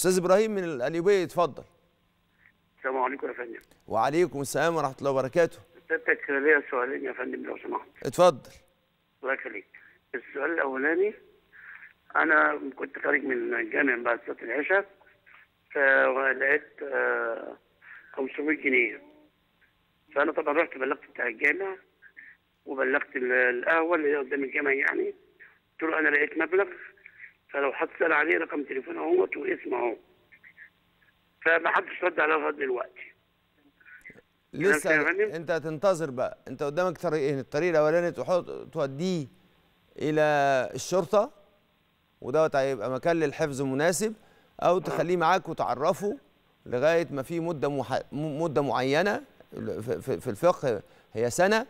استاذ ابراهيم من القليوبيه، اتفضل. السلام عليكم يا فندم. وعليكم السلام ورحمه الله وبركاته. سيادتك ليا سؤالين يا فندم لو سمحت. اتفضل. الله يخليك. السؤال الاولاني، انا كنت خارج من الجامع بعد صلاه العشاء فلقيت 500 جنيه. فانا طبعا رحت بلغت بتاع الجامع وبلغت القهوه اللي قدام الجامع يعني. قلت له انا لقيت مبلغ فلو حد سال عليه رقم تليفون اهوت واسمه اهو. فما حدش رد عليا لغايه دلوقتي. لسه انت هتنتظر بقى، انت قدامك طريقين، الطريق الاولاني توديه الى الشرطه ودوت هيبقى مكان للحفظ مناسب، او تخليه معاك وتعرفه لغايه ما في مده معينه في الفقه هي سنه،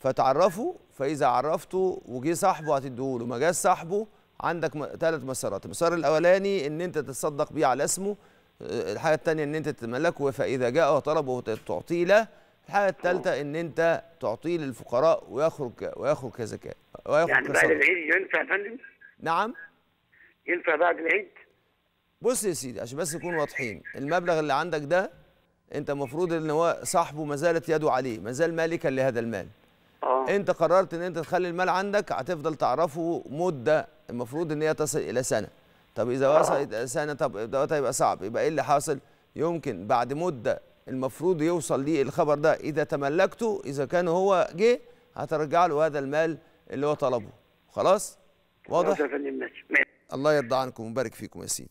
فتعرفه، فاذا عرفته وجه صاحبه هتديهوله، ما جاش صاحبه عندك ثلاث مسارات، المسار الاولاني ان انت تتصدق بيه على اسمه، الحاجه الثانيه ان انت تتملكه فاذا جاء وطلبه تعطيه له، الحاجه الثالثه ان انت تعطيه للفقراء ويخرج كزكاه يعني كصدق. بعد العيد ينفع يا فندم؟ نعم؟ ينفع بعد العيد؟ بص يا سيدي عشان بس نكون واضحين، المبلغ اللي عندك ده انت المفروض ان هو صاحبه ما زالت يده عليه، ما زال مالكا لهذا المال. انت قررت ان انت تخلي المال عندك، هتفضل تعرفه مده المفروض ان هي تصل الى سنه. طب اذا وصلت الى سنه، طب دوت هيبقى صعب، يبقى ايه اللي حاصل؟ يمكن بعد مده المفروض يوصل ليه الخبر ده، اذا تملكته، اذا كان هو جه هترجع له هذا المال اللي هو طلبه. خلاص؟ واضح؟ الله يرضى عنكم ويبارك فيكم يا سيدي.